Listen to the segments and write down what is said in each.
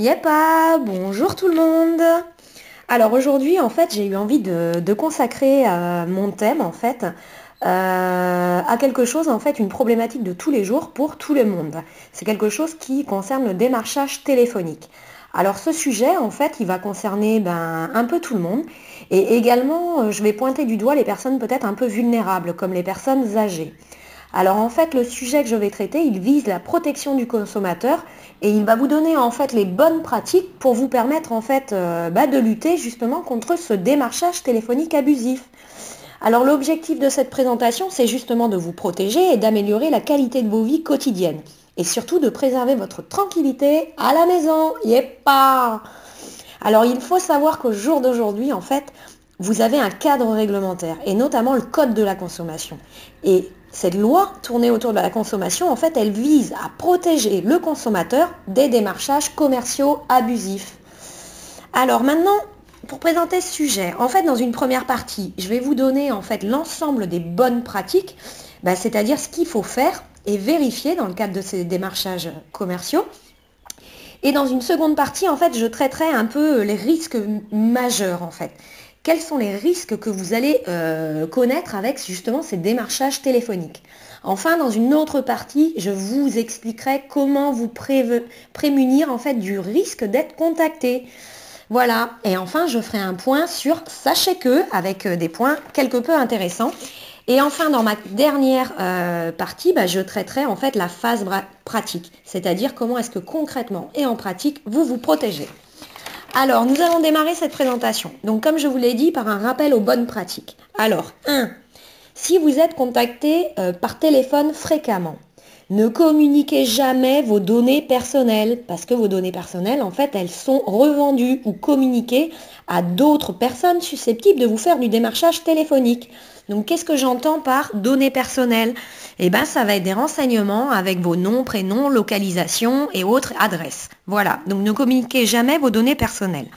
Yepa, bonjour tout le monde. Alors aujourd'hui en fait j'ai eu envie de consacrer mon thème en fait à quelque chose en fait, une problématique de tous les jours pour tout le monde. C'est quelque chose qui concerne le démarchage téléphonique. Alors ce sujet en fait il va concerner un peu tout le monde et également je vais pointer du doigt les personnes peut-être un peu vulnérables comme les personnes âgées. Alors en fait le sujet que je vais traiter il vise la protection du consommateur et il va vous donner en fait les bonnes pratiques pour vous permettre en fait de lutter justement contre ce démarchage téléphonique abusif. Alors l'objectif de cette présentation c'est justement de vous protéger et d'améliorer la qualité de vos vies quotidiennes et surtout de préserver votre tranquillité à la maison. Yepa! Alors il faut savoir qu'au jour d'aujourd'hui en fait vous avez un cadre réglementaire et notamment le code de la consommation. Et cette loi tournée autour de la consommation, en fait, elle vise à protéger le consommateur des démarchages commerciaux abusifs. Alors maintenant, pour présenter ce sujet, en fait, dans une première partie, je vais vous donner en fait l'ensemble des bonnes pratiques, c'est-à-dire ce qu'il faut faire et vérifier dans le cadre de ces démarchages commerciaux. Et dans une seconde partie, en fait, je traiterai un peu les risques majeurs, en fait. Quels sont les risques que vous allez connaître avec justement ces démarchages téléphoniques? Enfin, dans une autre partie, je vous expliquerai comment vous prémunir en fait du risque d'être contacté. Voilà. Et enfin, je ferai un point sur sachez que avec des points quelque peu intéressants. Et enfin, dans ma dernière partie, je traiterai en fait la phase pratique, c'est-à-dire comment est-ce que concrètement et en pratique vous vous protégez. Alors, nous allons démarrer cette présentation, donc comme je vous l'ai dit, par un rappel aux bonnes pratiques. Alors, 1. Si vous êtes contacté par téléphone fréquemment, ne communiquez jamais vos données personnelles, parce que vos données personnelles, en fait, elles sont revendues ou communiquées à d'autres personnes susceptibles de vous faire du démarchage téléphonique. Donc, qu'est-ce que j'entends par données personnelles? Eh bien, ça va être des renseignements avec vos noms, prénoms, localisations et autres adresses. Voilà, donc ne communiquez jamais vos données personnelles.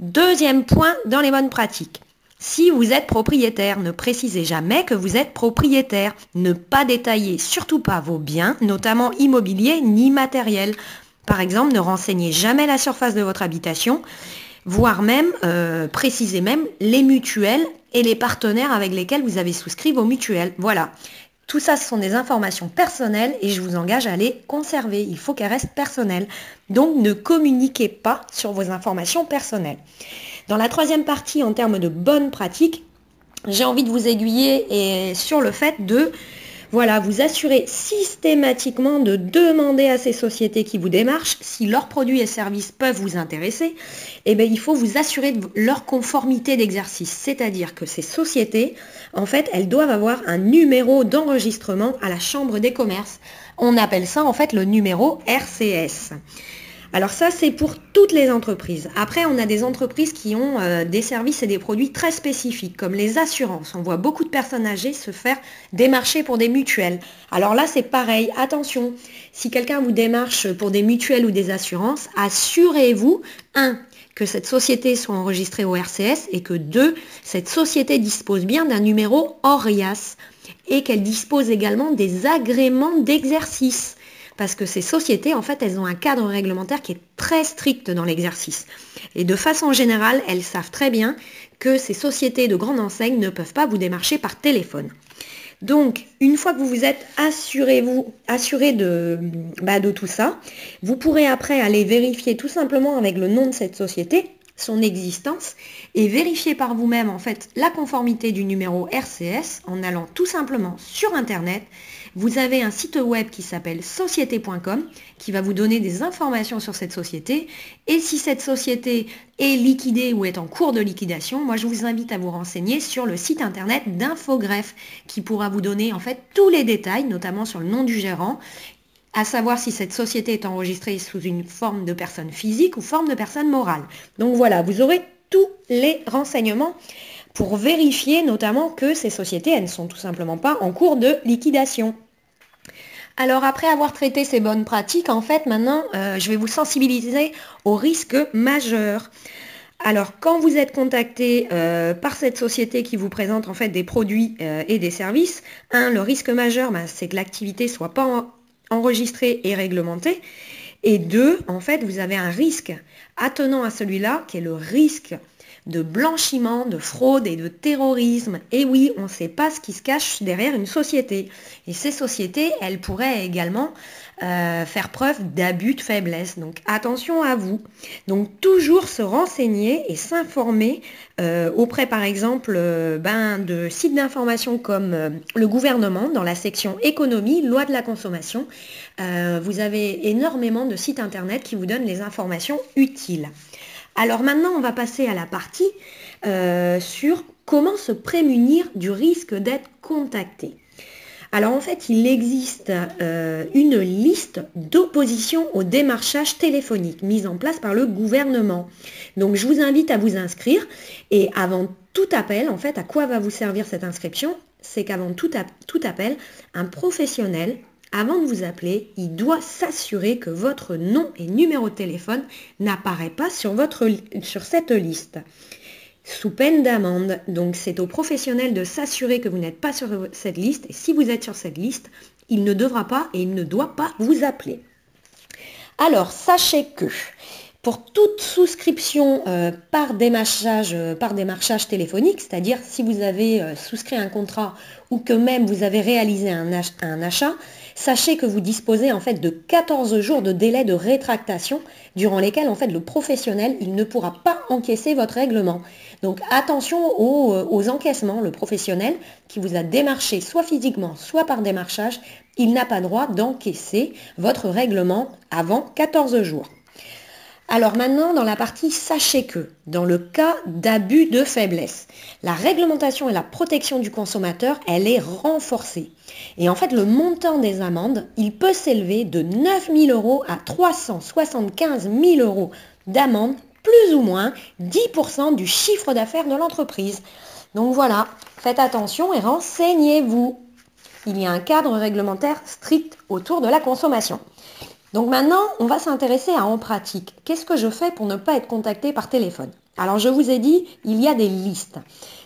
Deuxième point dans les bonnes pratiques. Si vous êtes propriétaire, ne précisez jamais que vous êtes propriétaire. Ne pas détailler, surtout pas vos biens, notamment immobiliers ni matériels. Par exemple, ne renseignez jamais la surface de votre habitation, voire même, précisez même les mutuelles et les partenaires avec lesquels vous avez souscrit vos mutuelles. Voilà. Tout ça, ce sont des informations personnelles et je vous engage à les conserver. Il faut qu'elles restent personnelles. Donc, ne communiquez pas sur vos informations personnelles. Dans la troisième partie, en termes de bonnes pratiques, j'ai envie de vous aiguiller sur le fait de vous assurer systématiquement de demander à ces sociétés qui vous démarchent si leurs produits et services peuvent vous intéresser. Eh bien, il faut vous assurer de leur conformité d'exercice, c'est-à-dire que ces sociétés, en fait, elles doivent avoir un numéro d'enregistrement à la Chambre des commerces. On appelle ça, en fait, le numéro RCS. Alors ça, c'est pour toutes les entreprises. Après, on a des entreprises qui ont des services et des produits très spécifiques, comme les assurances. On voit beaucoup de personnes âgées se faire démarcher pour des mutuelles. Alors là, c'est pareil. Attention, si quelqu'un vous démarche pour des mutuelles ou des assurances, assurez-vous, 1, que cette société soit enregistrée au RCS et que 2, cette société dispose bien d'un numéro ORIAS et qu'elle dispose également des agréments d'exercice. Parce que ces sociétés, en fait, elles ont un cadre réglementaire qui est très strict dans l'exercice. Et de façon générale, elles savent très bien que ces sociétés de grande enseigne ne peuvent pas vous démarcher par téléphone. Donc, une fois que vous vous êtes assuré de tout ça, vous pourrez après aller vérifier tout simplement avec le nom de cette société, son existence, et vérifier par vous-même, en fait, la conformité du numéro RCS en allant tout simplement sur Internet. Vous avez un site web qui s'appelle société.com qui va vous donner des informations sur cette société. Et si cette société est liquidée ou est en cours de liquidation, moi je vous invite à vous renseigner sur le site internet d'Infogreffe qui pourra vous donner en fait tous les détails, notamment sur le nom du gérant, à savoir si cette société est enregistrée sous une forme de personne physique ou forme de personne morale. Donc voilà, vous aurez tous les renseignements pour vérifier notamment que ces sociétés, elles ne sont tout simplement pas en cours de liquidation. Alors après avoir traité ces bonnes pratiques, en fait maintenant je vais vous sensibiliser aux risques majeurs. Alors quand vous êtes contacté par cette société qui vous présente en fait des produits et des services, le risque majeur c'est que l'activité ne soit pas enregistrée et réglementée Et deux, en fait, vous avez un risque attenant à celui-là, qui est le risque de blanchiment, de fraude et de terrorisme. Et oui, on ne sait pas ce qui se cache derrière une société. Et ces sociétés, elles pourraient également faire preuve d'abus de faiblesse. Donc attention à vous. Donc toujours se renseigner et s'informer auprès, par exemple, de sites d'information comme le gouvernement, dans la section économie, loi de la consommation. Vous avez énormément de sites internet qui vous donnent les informations utiles. Alors maintenant, on va passer à la partie sur comment se prémunir du risque d'être contacté. Alors en fait, il existe une liste d'opposition au démarchage téléphonique mise en place par le gouvernement. Donc je vous invite à vous inscrire et avant tout appel, en fait, à quoi va vous servir cette inscription? C'est qu'avant tout appel, un professionnel, avant de vous appeler, il doit s'assurer que votre nom et numéro de téléphone n'apparaît pas sur cette liste, sous peine d'amende. Donc c'est au professionnel de s'assurer que vous n'êtes pas sur cette liste. Et si vous êtes sur cette liste, il ne devra pas et il ne doit pas vous appeler. Alors, sachez que pour toute souscription par démarchage téléphonique, c'est-à-dire si vous avez souscrit un contrat ou que même vous avez réalisé un achat, sachez que vous disposez en fait de 14 jours de délai de rétractation durant lesquels en fait le professionnel il ne pourra pas encaisser votre règlement. Donc attention aux encaissements. Le professionnel qui vous a démarché soit physiquement, soit par démarchage, il n'a pas droit d'encaisser votre règlement avant 14 jours. Alors maintenant, dans la partie « Sachez que », dans le cas d'abus de faiblesse, la réglementation et la protection du consommateur, elle est renforcée. Et en fait, le montant des amendes, il peut s'élever de 9 000 € à 375 000 € d'amende, plus ou moins 10% du chiffre d'affaires de l'entreprise. Donc voilà, faites attention et renseignez-vous. Il y a un cadre réglementaire strict autour de la consommation. Donc maintenant, on va s'intéresser à en pratique. Qu'est-ce que je fais pour ne pas être contacté par téléphone? Alors je vous ai dit, il y a des listes.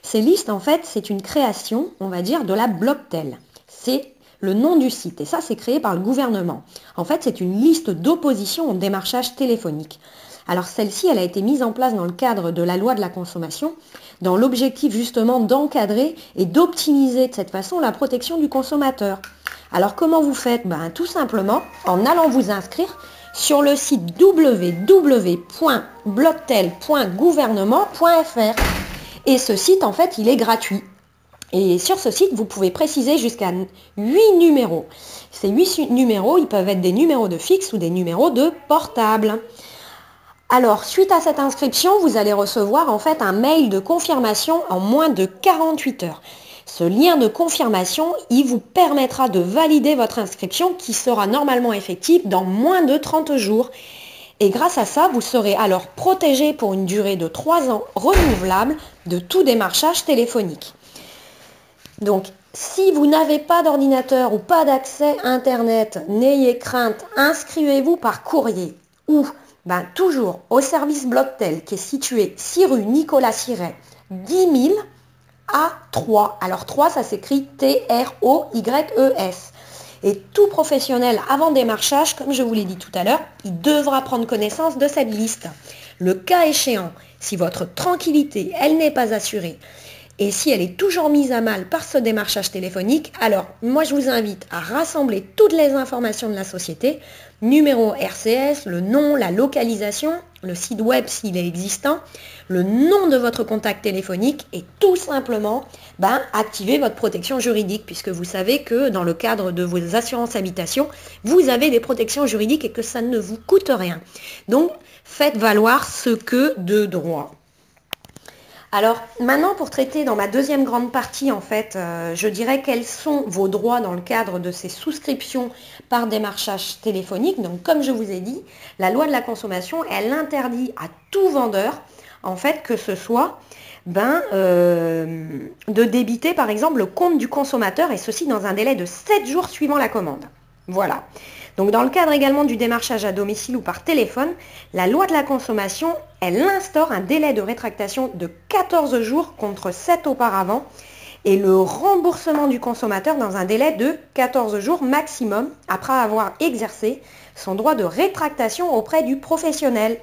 Ces listes, en fait, c'est une création, on va dire, de la Bloctel. C'est le nom du site et ça, c'est créé par le gouvernement. En fait, c'est une liste d'opposition au démarchage téléphonique. Alors celle-ci, elle a été mise en place dans le cadre de la loi de la consommation, dans l'objectif justement d'encadrer et d'optimiser de cette façon la protection du consommateur. Alors comment vous faites? Tout simplement en allant vous inscrire sur le site www.bloctel.gouvernement.fr. Et ce site, en fait, il est gratuit. Et sur ce site, vous pouvez préciser jusqu'à 8 numéros. Ces 8 numéros, ils peuvent être des numéros de fixe ou des numéros de portable. Alors, suite à cette inscription, vous allez recevoir en fait un mail de confirmation en moins de 48 heures. Ce lien de confirmation, il vous permettra de valider votre inscription qui sera normalement effective dans moins de 30 jours. Et grâce à ça, vous serez alors protégé pour une durée de 3 ans renouvelable de tout démarchage téléphonique. Donc, si vous n'avez pas d'ordinateur ou pas d'accès Internet, n'ayez crainte, inscrivez-vous par courrier ou toujours au service Bloctel qui est situé 6 rue Nicolas Siret, 10 000, A3. Alors 3, ça s'écrit T-R-O-Y-E-S. Et tout professionnel avant démarchage, comme je vous l'ai dit tout à l'heure, il devra prendre connaissance de cette liste. Le cas échéant, si votre tranquillité, elle n'est pas assurée, et si elle est toujours mise à mal par ce démarchage téléphonique, alors moi je vous invite à rassembler toutes les informations de la société, numéro RCS, le nom, la localisation, le site web s'il est existant, le nom de votre contact téléphonique et tout simplement activer votre protection juridique puisque vous savez que dans le cadre de vos assurances habitation, vous avez des protections juridiques et que ça ne vous coûte rien. Donc faites valoir ce que de droit. Alors maintenant, pour traiter dans ma deuxième grande partie, en fait, je dirais quels sont vos droits dans le cadre de ces souscriptions par démarchage téléphonique. Donc comme je vous ai dit, la loi de la consommation, elle interdit à tout vendeur, en fait, que ce soit de débiter par exemple le compte du consommateur et ceci dans un délai de 7 jours suivant la commande. Voilà. Donc dans le cadre également du démarchage à domicile ou par téléphone, la loi de la consommation, elle instaure un délai de rétractation de 14 jours contre 7 auparavant et le remboursement du consommateur dans un délai de 14 jours maximum après avoir exercé son droit de rétractation auprès du professionnel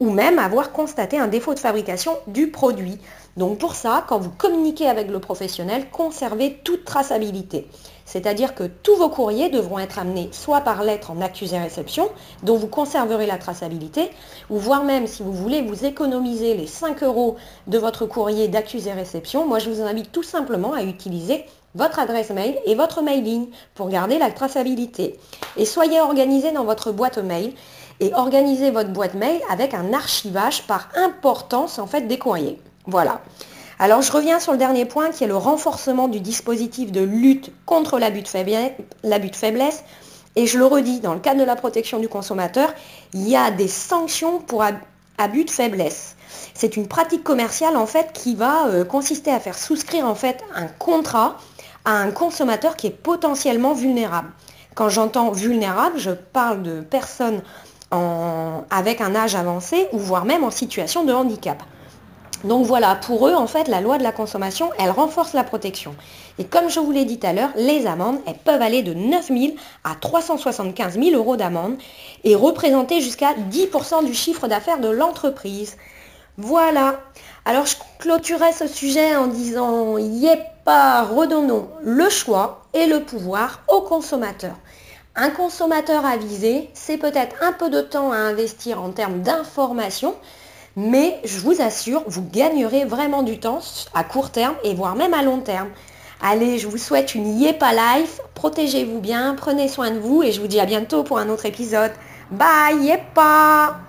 ou même avoir constaté un défaut de fabrication du produit. Donc pour ça, quand vous communiquez avec le professionnel, conservez toute traçabilité. C'est-à-dire que tous vos courriers devront être amenés soit par lettre en accusé-réception, dont vous conserverez la traçabilité, ou voire même si vous voulez vous économiser les 5 € de votre courrier d'accusé-réception, moi je vous invite tout simplement à utiliser votre adresse mail et votre mailing pour garder la traçabilité. Et soyez organisé dans votre boîte mail et organisez votre boîte mail avec un archivage par importance en fait des courriers. Voilà. Alors je reviens sur le dernier point qui est le renforcement du dispositif de lutte contre l'abus de faiblesse. Et je le redis, dans le cadre de la protection du consommateur, il y a des sanctions pour abus de faiblesse. C'est une pratique commerciale en fait qui va consister à faire souscrire en fait un contrat à un consommateur qui est potentiellement vulnérable. Quand j'entends vulnérable, je parle de personnes avec un âge avancé ou voire même en situation de handicap. Donc voilà, pour eux, en fait, la loi de la consommation, elle renforce la protection. Et comme je vous l'ai dit tout à l'heure, les amendes, elles peuvent aller de 9 000 à 375 000 € d'amende et représenter jusqu'à 10% du chiffre d'affaires de l'entreprise. Voilà. Alors, je clôturerai ce sujet en disant, yep, redonnons le choix et le pouvoir aux consommateurs. Un consommateur avisé, c'est peut-être un peu de temps à investir en termes d'information, mais je vous assure, vous gagnerez vraiment du temps à court terme et voire même à long terme. Allez, je vous souhaite une Yepa Life, protégez-vous bien, prenez soin de vous et je vous dis à bientôt pour un autre épisode. Bye Yepa!